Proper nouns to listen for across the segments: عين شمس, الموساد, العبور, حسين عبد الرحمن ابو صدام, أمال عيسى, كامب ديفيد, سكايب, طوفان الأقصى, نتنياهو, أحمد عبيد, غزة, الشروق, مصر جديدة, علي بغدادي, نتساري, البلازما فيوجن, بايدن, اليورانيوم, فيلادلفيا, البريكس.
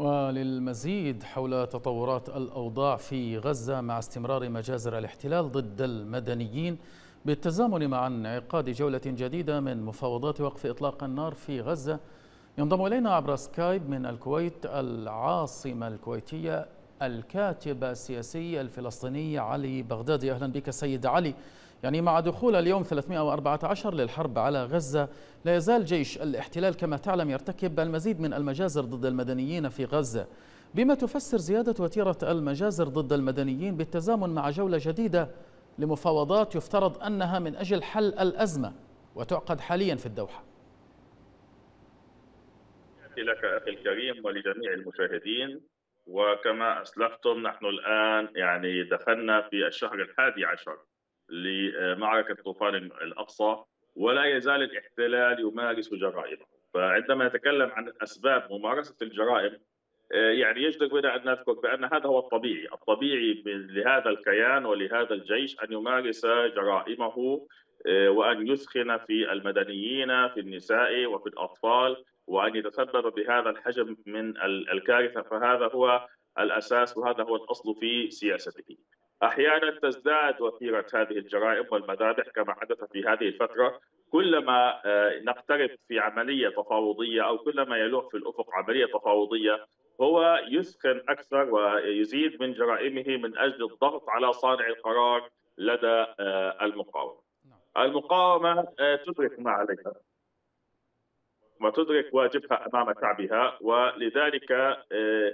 وللمزيد حول تطورات الأوضاع في غزة مع استمرار مجازر الاحتلال ضد المدنيين، بالتزامن مع انعقاد جولة جديدة من مفاوضات وقف إطلاق النار في غزة، ينضم إلينا عبر سكايب من الكويت العاصمة الكويتية الكاتب السياسي الفلسطيني علي بغدادي. أهلا بك سيد علي. يعني مع دخول اليوم 314 للحرب على غزة، لا يزال جيش الاحتلال كما تعلم يرتكب المزيد من المجازر ضد المدنيين في غزة، بما تفسر زيادة وتيرة المجازر ضد المدنيين بالتزامن مع جولة جديدة لمفاوضات يفترض أنها من أجل حل الأزمة وتعقد حاليا في الدوحة. لك أخي الكريم ولجميع المشاهدين، وكما أسلفتم نحن الآن يعني دخلنا في الشهر 11 لمعركة طوفان الأقصى، ولا يزال الاحتلال يمارس جرائمه. فعندما نتكلم عن أسباب ممارسة الجرائم يعني يجدر بنا أن نذكر بأن هذا هو الطبيعي، لهذا الكيان ولهذا الجيش أن يمارس جرائمه وأن يثخن في المدنيين، في النساء وفي الأطفال، وأن يتسبب بهذا الحجم من الكارثة. فهذا هو الأساس وهذا هو الأصل في سياسته. أحيانا تزداد وتيرة هذه الجرائم والمذابح كما حدث في هذه الفترة، كلما نقترب في عملية تفاوضية أو كلما يلوح في الأفق عملية تفاوضية هو يسخن أكثر ويزيد من جرائمه من أجل الضغط على صانع القرار لدى المقاومة. المقاومة تدرك ما عليها وتدرك واجبها أمام شعبها، ولذلك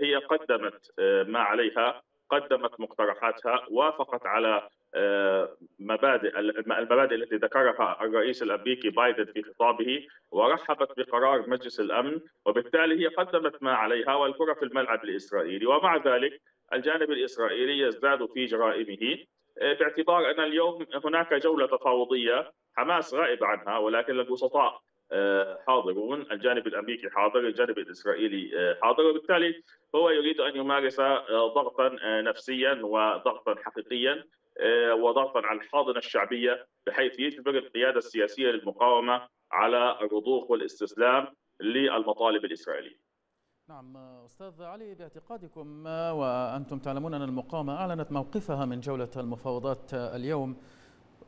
هي قدمت ما عليها، قدمت مقترحاتها، وافقت على المبادئ التي ذكرها الرئيس الأمريكي بايدن في خطابه، ورحبت بقرار مجلس الأمن، وبالتالي هي قدمت ما عليها والكرة في الملعب الإسرائيلي. ومع ذلك الجانب الإسرائيلي يزداد في جرائمه، باعتبار أن اليوم هناك جولة تفاوضية حماس غائب عنها، ولكن الوسطاء حاضرون، الجانب الأمريكي حاضر، الجانب الإسرائيلي حاضر، وبالتالي هو يريد أن يمارس ضغطا نفسيا وضغطا حقيقيا وضغطا على الحاضنة الشعبية، بحيث يجبر القيادة السياسية للمقاومة على الرضوخ والاستسلام للمطالب الإسرائيلية. نعم أستاذ علي، باعتقادكم وأنتم تعلمون أن المقاومة أعلنت موقفها من جولة المفاوضات اليوم،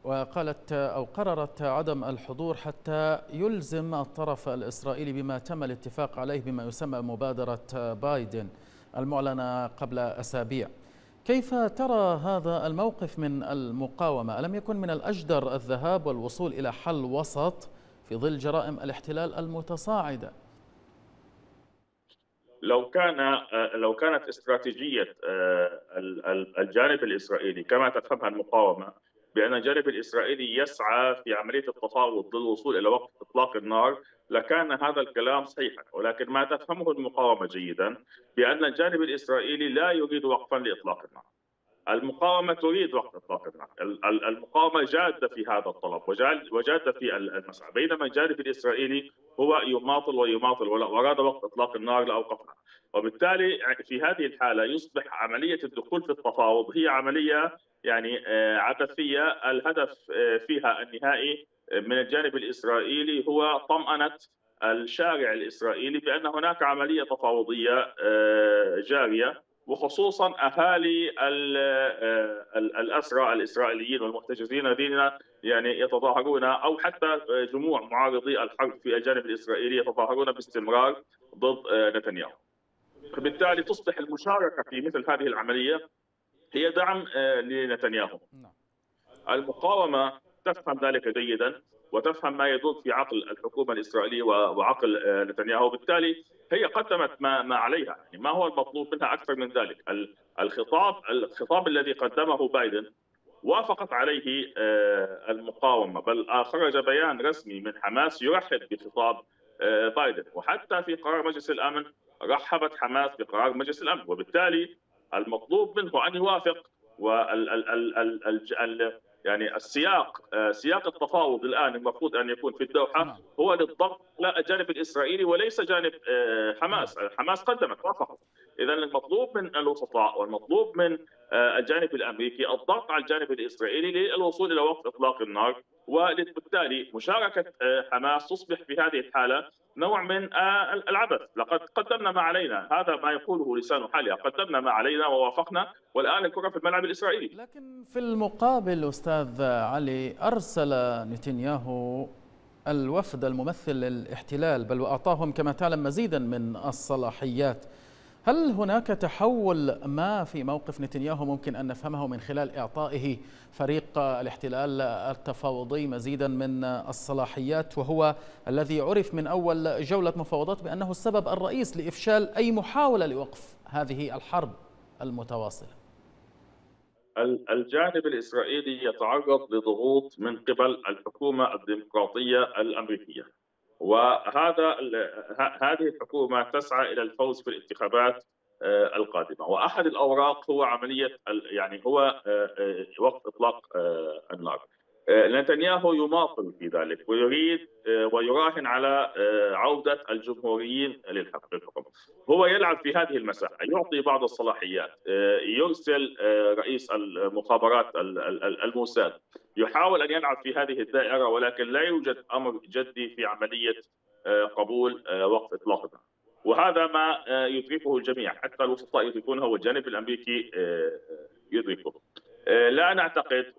وقالت أو قررت عدم الحضور حتى يلزم الطرف الإسرائيلي بما تم الاتفاق عليه بما يسمى مبادرة بايدن المعلنة قبل أسابيع. كيف ترى هذا الموقف من المقاومة؟ ألم يكن من الأجدر الذهاب والوصول إلى حل وسط في ظل جرائم الاحتلال المتصاعدة؟ لو كانت استراتيجية الجانب الإسرائيلي كما تفهمها المقاومة، بأن الجانب الإسرائيلي يسعى في عملية التفاوض للوصول إلى وقف إطلاق النار، لكان هذا الكلام صحيحا. ولكن ما تفهمه المقاومة جيدا بأن الجانب الإسرائيلي لا يريد وقفا لإطلاق النار. المقاومة تريد وقف إطلاق النار، المقاومة جادة في هذا الطلب وجادة في المسعى، بينما الجانب الإسرائيلي هو يماطل ويماطل، ولو أراد وقف إطلاق النار لأوقفها. وبالتالي في هذه الحالة يصبح عملية الدخول في التفاوض هي عملية يعني عبثية، الهدف فيها النهائي من الجانب الإسرائيلي هو طمأنة الشارع الإسرائيلي بأن هناك عملية تفاوضية جارية، وخصوصا أهالي الأسرى الإسرائيليين والمحتجزين الذين يعني يتظاهرون، أو حتى جموع معارضي الحرب في الجانب الإسرائيلي يتظاهرون باستمرار ضد نتنياهو. بالتالي تصبح المشاركة في مثل هذه العملية هي دعم لنتنياهو. المقاومة تفهم ذلك جيدا وتفهم ما يدور في عقل الحكومة الإسرائيلية وعقل نتنياهو، بالتالي هي قدمت ما عليها. يعني ما هو المطلوب منها أكثر من ذلك؟ الخطاب الذي قدمه بايدن وافقت عليه المقاومة، بل خرج بيان رسمي من حماس يرحب بخطاب بايدن، وحتى في قرار مجلس الأمن رحبت حماس بقرار مجلس الأمن. وبالتالي المطلوب منه أن يوافق، يعني سياق التفاوض الآن المفروض أن يكون في الدوحة هو للضغط على الجانب الإسرائيلي وليس جانب حماس. حماس قدمت وافقت، إذا المطلوب من الوسطاء والمطلوب من الجانب الأمريكي الضغط على الجانب الإسرائيلي للوصول إلى وقف إطلاق النار، وبالتالي مشاركة حماس تصبح في هذه الحالة نوع من العبث. لقد قدمنا ما علينا، هذا ما يقوله لسان حاليا، قدمنا ما علينا ووافقنا، والآن الكرة في الملعب الإسرائيلي. لكن في المقابل أستاذ علي، أرسل نتنياهو الوفد الممثل للاحتلال، بل وأعطاهم كما تعلم مزيدا من الصلاحيات. هل هناك تحول ما في موقف نتنياهو ممكن أن نفهمه من خلال إعطائه فريق الاحتلال التفاوضي مزيدا من الصلاحيات، وهو الذي عرف من أول جولة مفاوضات بأنه السبب الرئيس لإفشال أي محاولة لوقف هذه الحرب المتواصلة؟ الجانب الإسرائيلي يتعرض لضغوط من قبل الحكومة الديمقراطية الأمريكية، هذه الحكومة تسعى إلى الفوز في الانتخابات القادمة، وأحد الأوراق هو عملية هو وقف إطلاق النار. نتنياهو يماطل في ذلك ويريد ويراهن على عودة الجمهوريين للحكم. هو يلعب في هذه المساحة، يعطي بعض الصلاحيات، يرسل رئيس المخابرات الموساد، يحاول أن يلعب في هذه الدائرة، ولكن لا يوجد أمر جدي في عملية قبول وقف إطلاق النار، وهذا ما يدركه الجميع، حتى الوسطاء يدركونه والجانب الأمريكي يدركه. لا نعتقد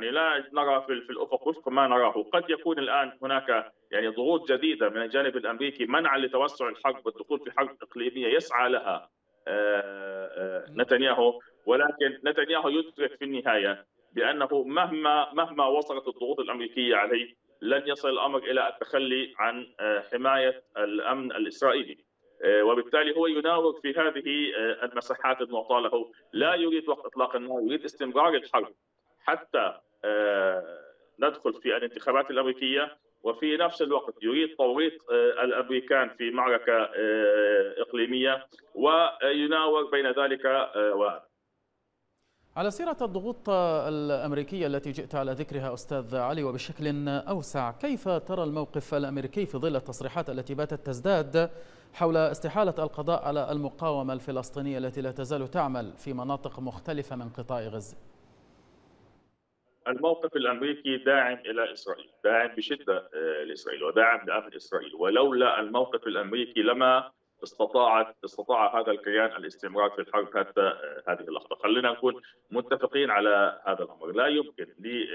لا نرى في الأفق وفق ما نراه. قد يكون الآن هناك ضغوط جديدة من الجانب الأمريكي منعا لتوسع الحرب والدخول في حرب إقليمية يسعى لها نتنياهو، ولكن نتنياهو يدرك في النهاية بأنه مهما وصلت الضغوط الأمريكية عليه لن يصل الأمر إلى التخلي عن حماية الأمن الإسرائيلي، وبالتالي هو يناوغ في هذه المساحات المعطاة له. لا يريد وقت إطلاق النار، يريد استمرار الحرب حتى ندخل في الانتخابات الأمريكية، وفي نفس الوقت يريد توريط الأمريكان في معركة إقليمية، ويناوغ بين ذلك على سيرة الضغوط الأمريكية التي جئت على ذكرها أستاذ علي وبشكل أوسع، كيف ترى الموقف الأمريكي في ظل التصريحات التي باتت تزداد حول استحالة القضاء على المقاومة الفلسطينية التي لا تزال تعمل في مناطق مختلفة من قطاع غزة؟ الموقف الأمريكي داعم إلى إسرائيل، داعم بشدة لإسرائيل وداعم لأمن إسرائيل، ولولا الموقف الأمريكي لما استطاع هذا الكيان الاستمرار في الحرب حتى هذه اللحظة. خلينا نكون متفقين على هذا الأمر، لا يمكن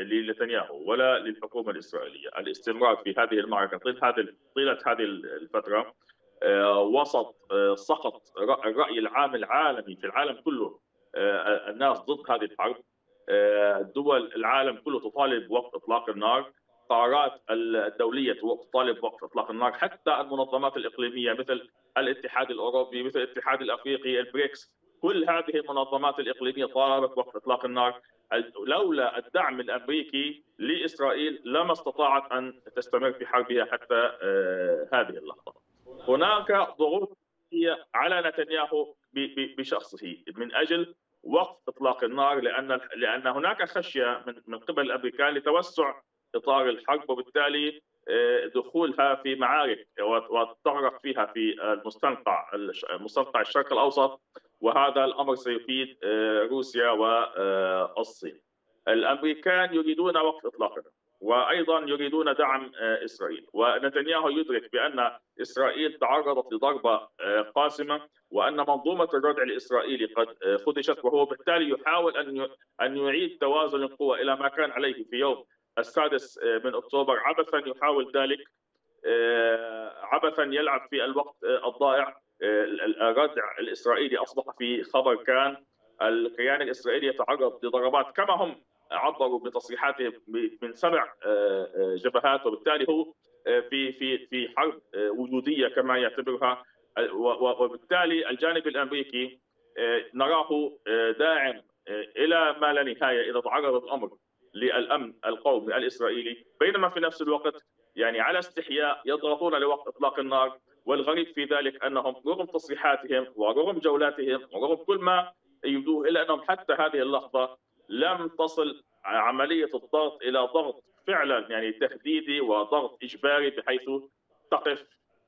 لنتنياهو ولا للحكومة الإسرائيلية الاستمرار في هذه المعركة طيلة هذه الفترة وسط سقط الرأي العام العالمي في العالم كله. الناس ضد هذه الحرب، دول العالم كله تطالب وقف إطلاق النار، قرارات الدولية تطالب وقف إطلاق النار، حتى المنظمات الإقليمية مثل الاتحاد الأوروبي، مثل الاتحاد الأفريقي، البريكس، كل هذه المنظمات الإقليمية طالبت وقف إطلاق النار. لولا الدعم الأمريكي لإسرائيل لما استطاعت أن تستمر في حربها حتى هذه اللحظة. هناك ضغوط على نتنياهو بشخصه من أجل وقف إطلاق النار، لأن هناك خشية من قبل الأمريكان لتوسع إطار الحرب، وبالتالي دخولها في معارك وتغرق فيها في مستنقع الشرق الأوسط، وهذا الأمر سيفيد روسيا والصين. الأمريكان يريدون وقف إطلاق النار، وأيضا يريدون دعم إسرائيل، ونتنياهو يدرك بأن إسرائيل تعرضت لضربة قاسمة، وأن منظومة الردع الإسرائيلي قد خدشت، وهو بالتالي يحاول أن يعيد توازن القوى إلى ما كان عليه في يوم 6 أكتوبر، عبثا يحاول ذلك، عبثا يلعب في الوقت الضائع. الردع الإسرائيلي أصبح في خبر كان، الكيان الإسرائيلي يتعرض لضربات كما هم عبروا بتصريحاتهم من 7 جبهات، وبالتالي هو في حرب وجودية كما يعتبرها، وبالتالي الجانب الأمريكي نراه داعم إلى ما لا نهاية إذا تعرض الأمر للأمن القومي الإسرائيلي، بينما في نفس الوقت على استحياء يضغطون لوقف إطلاق النار. والغريب في ذلك أنهم رغم تصريحاتهم ورغم جولاتهم ورغم كل ما يبدوه، إلا أنهم حتى هذه اللحظة لم تصل عملية الضغط إلى ضغط فعلا تهديدي وضغط إجباري بحيث تقف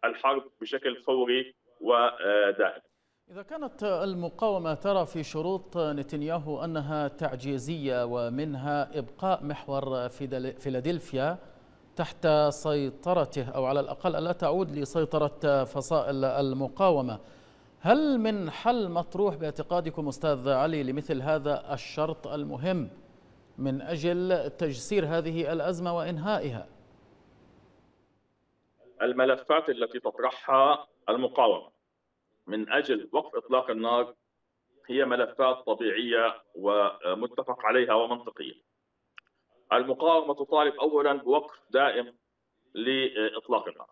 الحرب بشكل فوري ودائم. إذا كانت المقاومة ترى في شروط نتنياهو أنها تعجيزية ومنها إبقاء محور فيلادلفيا تحت سيطرته أو على الأقل لا تعود لسيطرة فصائل المقاومة، هل من حل مطروح باعتقادكم أستاذ علي لمثل هذا الشرط المهم من أجل تجسير هذه الأزمة وإنهائها؟ الملفات التي تطرحها المقاومة من أجل وقف إطلاق النار هي ملفات طبيعية ومتفق عليها ومنطقية. المقاومة تطالب أولا بوقف دائم لإطلاق النار،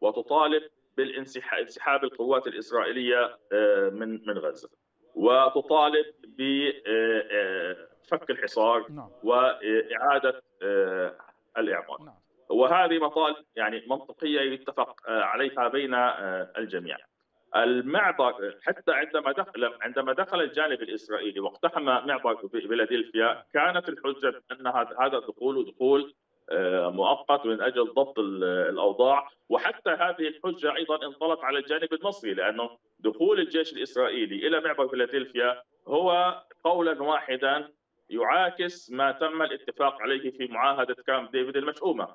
وتطالب بالانسحاب القوات الإسرائيلية من غزة، وتطالب بفك الحصار وإعادة الإعمار، وهذه مطالب يعني منطقية يتفق عليها بين الجميع. المعبر حتى عندما دخل الجانب الإسرائيلي واقتحم معبر فيلادلفيا كانت الحجة أن هذا الدخول دخول مؤقت من أجل ضبط الأوضاع، وحتى هذه الحجة أيضا انطلق على الجانب المصري، لأنه دخول الجيش الإسرائيلي إلى معبر فيلادلفيا هو قولا واحدا يعاكس ما تم الاتفاق عليه في معاهدة كامب ديفيد المشؤومة.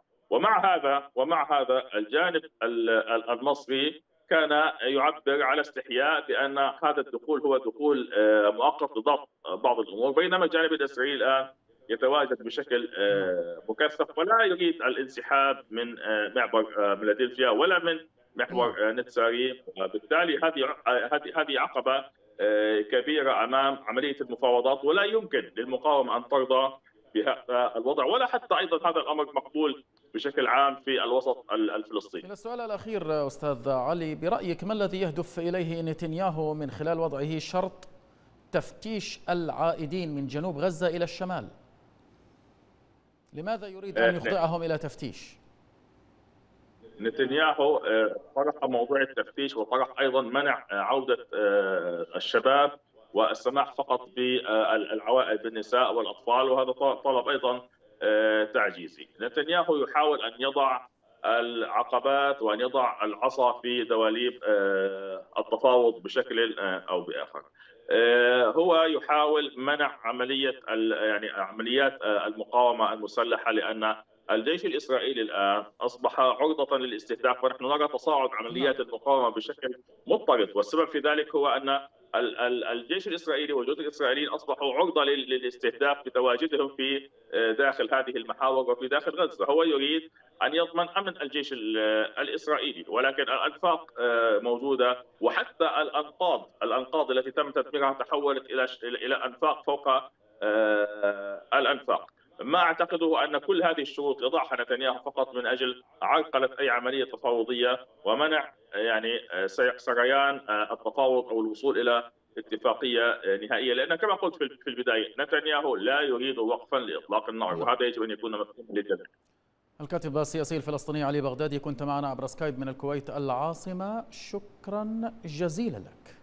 ومع هذا الجانب المصري كان يعبر على استحياء بأن هذا الدخول هو دخول مؤقت لضبط بعض الأمور، بينما الجانب الإسرائيلي الآن يتواجد بشكل مكثف ولا يريد الانسحاب من محور فيلادلفيا ولا من محور نتساري. بالتالي هذه عقبة كبيرة أمام عملية المفاوضات، ولا يمكن للمقاومة أن ترضى بهذا الوضع، ولا حتى أيضا هذا الأمر مقبول بشكل عام في الوسط الفلسطيني. إلى السؤال الأخير أستاذ علي، برأيك ما الذي يهدف إليه نتنياهو من خلال وضعه شرط تفتيش العائدين من جنوب غزة إلى الشمال؟ لماذا يريد أن يخضعهم إلى تفتيش؟ نتنياهو طرح موضوع التفتيش وطرح أيضا منع عودة الشباب والسماح فقط بالعوائد بالنساء والأطفال، وهذا طلب أيضا تعجيزي. نتنياهو يحاول أن يضع العقبات وأن يضع العصا في دواليب التفاوض بشكل أو بآخر. هو يحاول منع عمليات المقاومة المسلحة، لأن الجيش الإسرائيلي الآن أصبح عرضة للاستهداف، ونحن نرى تصاعد عمليات المقاومة بشكل مضطرد، والسبب في ذلك هو أن الجيش الإسرائيلي والجنود الإسرائيليين أصبحوا عرضة للاستهداف بتواجدهم في داخل هذه المحاور وفي داخل غزة. هو يريد أن يضمن أمن الجيش الإسرائيلي، ولكن الأنفاق موجودة، وحتى الأنقاض التي تم تدميرها تحولت إلى أنفاق فوق الأنفاق. ما أعتقده أن كل هذه الشروط يضعها نتنياهو فقط من أجل عرقلة أي عملية تفاوضية ومنع سريان التفاوض أو الوصول إلى اتفاقية نهائية، لأن كما قلت في البداية نتنياهو لا يريد وقفا لإطلاق النار، وهذا يجب أن يكون مفهوما للجميع. الكاتب السياسي الفلسطيني علي بغدادي كنت معنا عبر سكايب من الكويت العاصمة، شكرا جزيلا لك.